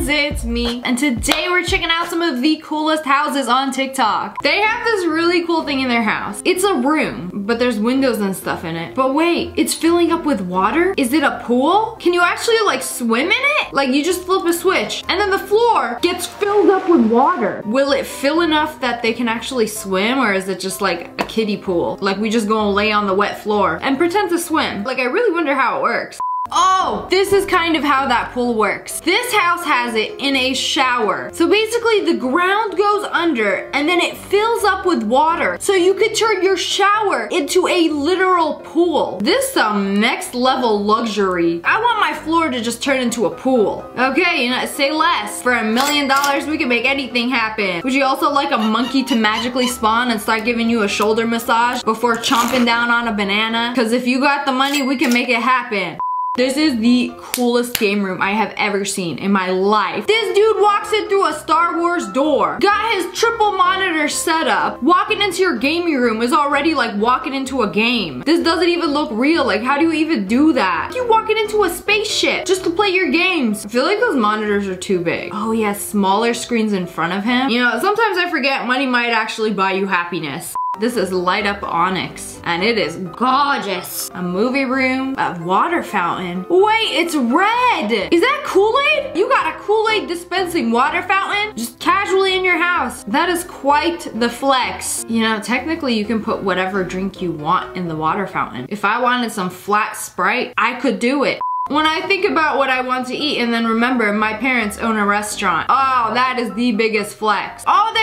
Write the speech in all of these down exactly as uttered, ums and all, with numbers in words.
friends, it's me, and today we're checking out some of the coolest houses on TikTok. They have this really cool thing in their house. It's a room, but there's windows and stuff in it. But wait, it's filling up with water? Is it a pool? Can you actually like swim in it? Like you just flip a switch, and then the floor gets filled up with water. Will it fill enough that they can actually swim, or is it just like a kiddie pool? Like we just gonna lay on the wet floor and pretend to swim. Like I really wonder how it works. Oh, this is kind of how that pool works. This house has it in a shower. So basically the ground goes under and then it fills up with water. So you could turn your shower into a literal pool. This is some next level luxury. I want my floor to just turn into a pool. Okay, you know, say less. For a million dollars, we can make anything happen. Would you also like a monkey to magically spawn and start giving you a shoulder massage before chomping down on a banana? Because if you got the money, we can make it happen. This is the coolest game room I have ever seen in my life. This dude walks in through a Star Wars door, got his triple monitor set up. Walking into your gaming room is already like walking into a game. This doesn't even look real. Like, how do you even do that? You're walking into a spaceship just to play your games. I feel like those monitors are too big. Oh, he has smaller screens in front of him. You know, sometimes I forget money might actually buy you happiness. This is Light Up Onyx, and it is gorgeous. A movie room, a water fountain. Wait, it's red. Is that Kool-Aid? You got a Kool-Aid dispensing water fountain just casually in your house. That is quite the flex. You know, technically you can put whatever drink you want in the water fountain. If I wanted some flat Sprite, I could do it. When I think about what I want to eat and then remember my parents own a restaurant. Oh, that is the biggest flex. Oh, they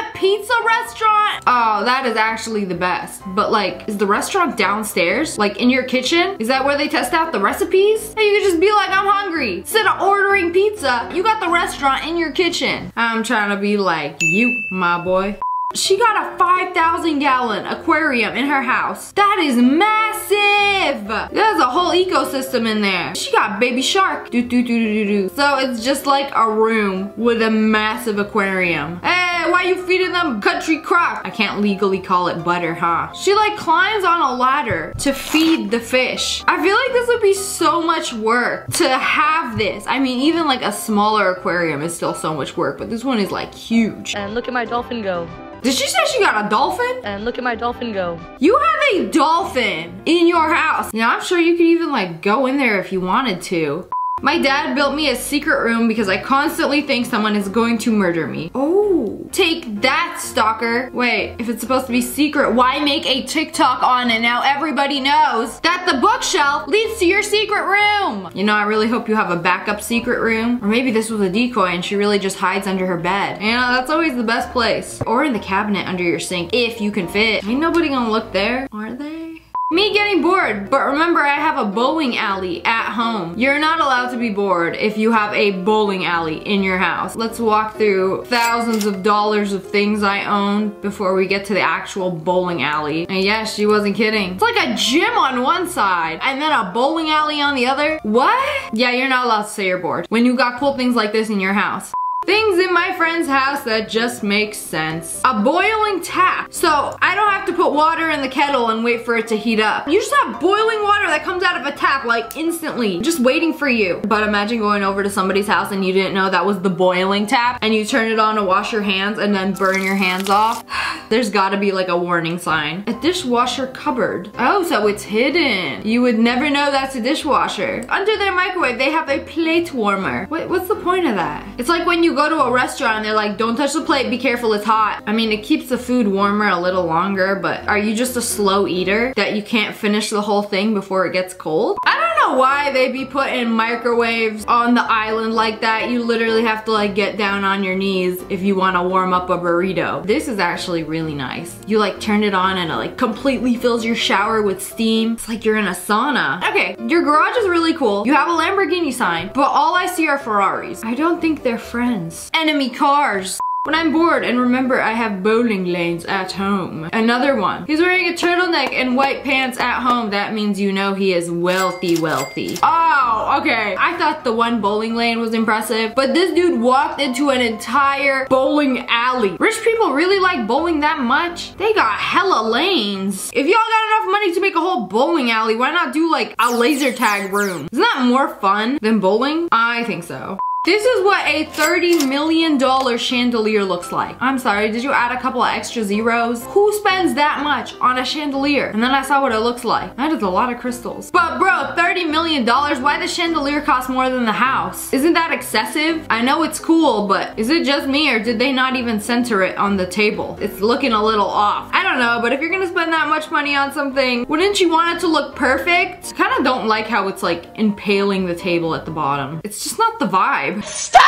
own a pizza restaurant? Oh, that is actually the best. But like, is the restaurant downstairs? Like in your kitchen? Is that where they test out the recipes? And you could just be like, I'm hungry. Instead of ordering pizza, you got the restaurant in your kitchen. I'm trying to be like you, my boy. She got a five thousand gallon aquarium in her house. That is massive. There's a whole ecosystem in there. She got baby shark. Do, do, do, do, do, do. So it's just like a room with a massive aquarium. Hey, why you feeding them country crock? I can't legally call it butter, huh? She like climbs on a ladder to feed the fish. I feel like this would be so much work to have this. I mean, even like a smaller aquarium is still so much work, but this one is like huge. And look at my dolphin go. Did she say she got a dolphin? And look at my dolphin go. You have a dolphin in your house. Now I'm sure you could even like go in there if you wanted to. My dad built me a secret room because I constantly think someone is going to murder me. Oh, take that, stalker. Wait, if it's supposed to be secret, why make a TikTok on it? Now everybody knows that the bookshelf leads to your secret room. You know, I really hope you have a backup secret room. Or maybe this was a decoy and she really just hides under her bed. You know, that's always the best place. Or in the cabinet under your sink, if you can fit. Ain't nobody gonna look there, are they? Me getting bored, but remember I have a bowling alley at home. You're not allowed to be bored if you have a bowling alley in your house. Let's walk through thousands of dollars of things I own before we get to the actual bowling alley. And yes, she wasn't kidding. It's like a gym on one side and then a bowling alley on the other. What? Yeah, you're not allowed to say you're bored when you got cool things like this in your house. Things in my friend's house that just make sense. A boiling tap. So I don't have to put water in the kettle and wait for it to heat up. You just have boiling water that comes out of a tap like instantly, just waiting for you. But imagine going over to somebody's house and you didn't know that was the boiling tap and you turn it on to wash your hands and then burn your hands off. There's gotta be like a warning sign. A dishwasher cupboard. Oh, so it's hidden. You would never know that's a dishwasher. Under their microwave, they have a plate warmer. Wait, what's the point of that? It's like when you You go to a restaurant and they're like, don't touch the plate, be careful, it's hot. I mean, it keeps the food warmer a little longer, but are you just a slow eater that you can't finish the whole thing before it gets cold? I don't know why they be putting microwaves on the island like that. You literally have to like get down on your knees if you want to warm up a burrito. This is actually really nice. You like turn it on and it like completely fills your shower with steam. It's like you're in a sauna. Okay, your garage is really cool. You have a Lamborghini sign, but all I see are Ferraris. I don't think they're friends. Enemy cars. When I'm bored and remember I have bowling lanes at home. Another one. He's wearing a turtleneck and white pants at home. That means you know he is wealthy, wealthy. Oh, okay. I thought the one bowling lane was impressive, but this dude walked into an entire bowling alley. Rich people really like bowling that much? They got hella lanes. If y'all got enough money to make a whole bowling alley, why not do like a laser tag room? Isn't that more fun than bowling? I think so. This is what a thirty million dollar chandelier looks like. I'm sorry, did you add a couple of extra zeros? Who spends that much on a chandelier? And then I saw what it looks like. That is a lot of crystals. But bro, thirty million dollars, why the chandelier cost more than the house? Isn't that excessive? I know it's cool, but is it just me or did they not even center it on the table? It's looking a little off. I don't know, but if you're gonna spend that much money on something, wouldn't you want it to look perfect? I kinda don't like how it's like impaling the table at the bottom. It's just not the vibe. Stop!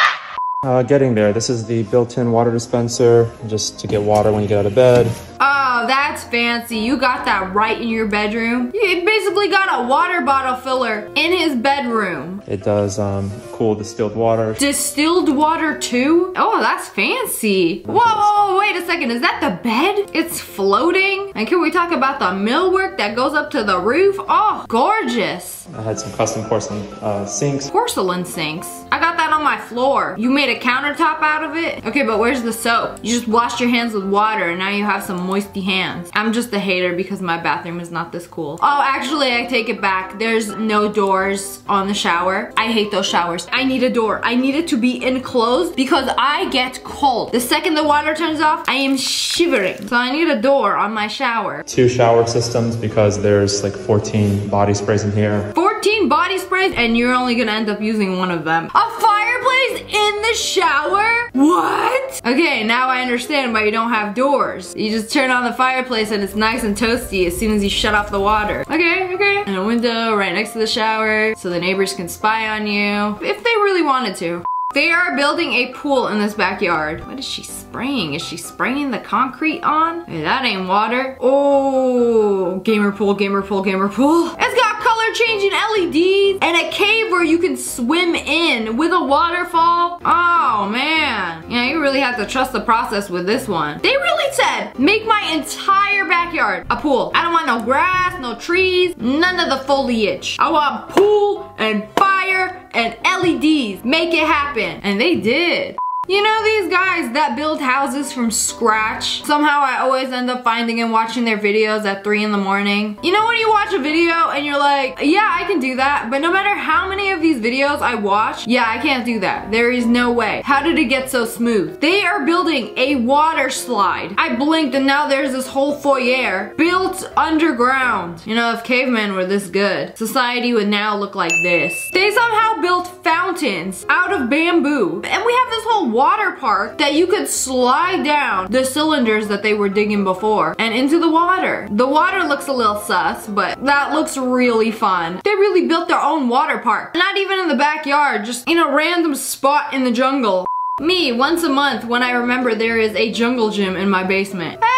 Uh, getting there. This is the built-in water dispenser, just to get water when you get out of bed. Oh, that's fancy. You got that right in your bedroom. You basically got a water bottle filler in his bedroom. It does um, cool distilled water. Distilled water too? Oh, that's fancy. Whoa, whoa, wait a second. Is that the bed? It's floating? And can we talk about the millwork that goes up to the roof? Oh, gorgeous. I had some custom porcelain uh, sinks. Porcelain sinks? I got that on my floor. You made a countertop out of it? Okay, but where's the soap? You just washed your hands with water and now you have some moisty hands. I'm just a hater because my bathroom is not this cool. Oh, actually, I take it back. There's no doors on the shower. I hate those showers. I need a door. I need it to be enclosed because I get cold. The second the water turns off, I am shivering. So I need a door on my shower. Two shower systems because there's like fourteen body sprays in here. fourteen body sprays and you're only gonna end up using one of them. A fireplace in the shower? What? Okay, now I understand why you don't have doors. You just turn on the fireplace and it's nice and toasty as soon as you shut off the water. Okay, okay. And a window right next to the shower so the neighbors can spy on you if they really wanted to. They are building a pool in this backyard. What is she spraying? Is she spraying the concrete on? Hey, that ain't water. Oh, gamer pool, gamer pool, gamer pool. It's got color changing L E Ds and a cave where you can swim in with a waterfall. Oh man. Yeah, you really have to trust the process with this one. They really said, make my entire backyard a pool. I don't want no grass, no trees, none of the foliage. I want pool and fire and L E Ds. Make it happen. And they did. You know these guys that build houses from scratch? Somehow I always end up finding and watching their videos at three in the morning. You know when you watch a video and you're like, yeah, I can do that, but no matter how many of these videos I watch, yeah, I can't do that. There is no way. How did it get so smooth? They are building a water slide. I blinked and now there's this whole foyer built underground. You know, if cavemen were this good, society would now look like this. They somehow built fountains out of bamboo, and we have this whole water park that you could slide down the cylinders that they were digging before and into the water. The water looks a little sus, but that looks really fun. They really built their own water park. Not even in the backyard, just in a random spot in the jungle. Me, once a month when I remember there is a jungle gym in my basement. Hey!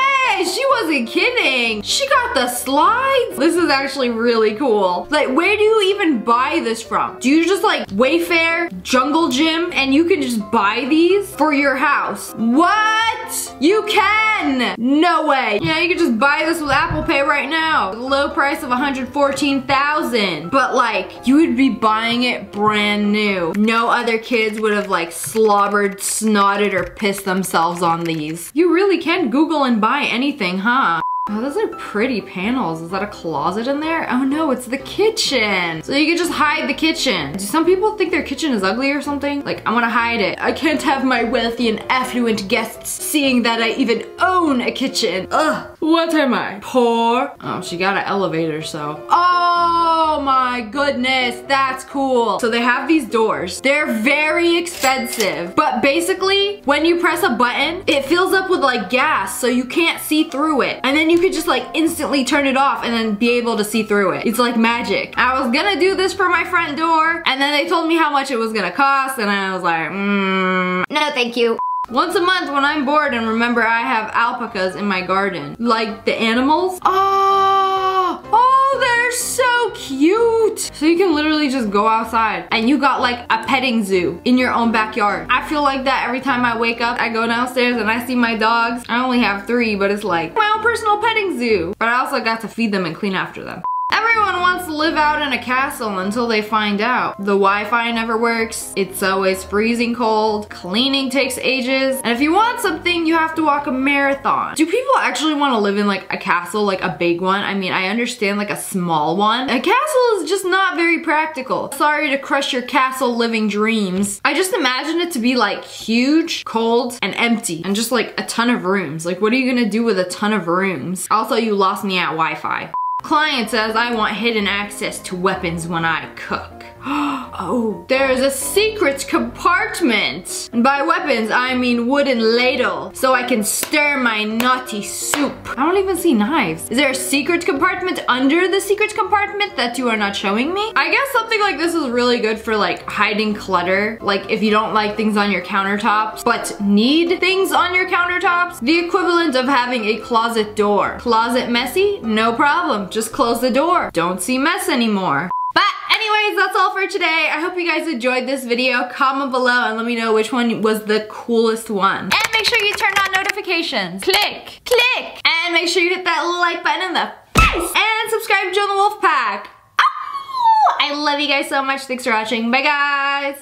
She wasn't kidding. She got the slides. This is actually really cool. Like, where do you even buy this from? Do you just like Wayfair, Jungle Gym, and you can just buy these for your house? What? You can. No way. Yeah, you can just buy this with Apple Pay right now. The low price of one hundred fourteen thousand dollars. But like, you would be buying it brand new. No other kids would have like slobbered, snotted, or pissed themselves on these. You really can Google and buy anything. Anything, huh? Oh, those are pretty panels. Is that a closet in there? Oh no, it's the kitchen. So you can just hide the kitchen. Do some people think their kitchen is ugly or something? Like, I wanna hide it. I can't have my wealthy and affluent guests seeing that I even own a kitchen. Ugh, what am I? Poor? Oh, she got an elevator, so. Oh my goodness, that's cool. So they have these doors. They're very expensive, but basically, when you press a button, it fills up with like gas, so you can't see through it. And then you could just like instantly turn it off and then be able to see through it. It's like magic. I was gonna do this for my front door and then they told me how much it was gonna cost and I was like, mm, no thank you. Once a month when I'm bored and remember I have alpacas in my garden. Like the animals. Oh, oh they're so cute. So you can literally just go outside and you got like a petting zoo in your own backyard. I feel like that every time I wake up. I go downstairs and I see my dogs. I only have three but it's like my own personal petting zoo. But I also got to feed them and clean after them. Everyone wants live out in a castle until they find out. The Wi-Fi never works, it's always freezing cold, cleaning takes ages, and if you want something, you have to walk a marathon. Do people actually want to live in like a castle, like a big one? I mean, I understand like a small one. A castle is just not very practical. Sorry to crush your castle living dreams. I just imagine it to be like huge, cold, and empty, and just like a ton of rooms. Like, what are you gonna do with a ton of rooms? Also, you lost me at Wi-Fi. Client says I want hidden access to weapons when I cook. Oh, there is a secret compartment. And by weapons, I mean wooden ladle, so I can stir my naughty soup. I don't even see knives. Is there a secret compartment under the secret compartment that you are not showing me? I guess something like this is really good for like hiding clutter. Like if you don't like things on your countertops, but need things on your countertops, the equivalent of having a closet door. Closet messy? No problem. Just close the door. Don't see mess anymore. Anyways, that's all for today. I hope you guys enjoyed this video. Comment below and let me know which one was the coolest one. And make sure you turn on notifications. Click, click, and make sure you hit that like button in the face. And subscribe to Joan the Wolf Pack. Oh, I love you guys so much. Thanks for watching. Bye, guys.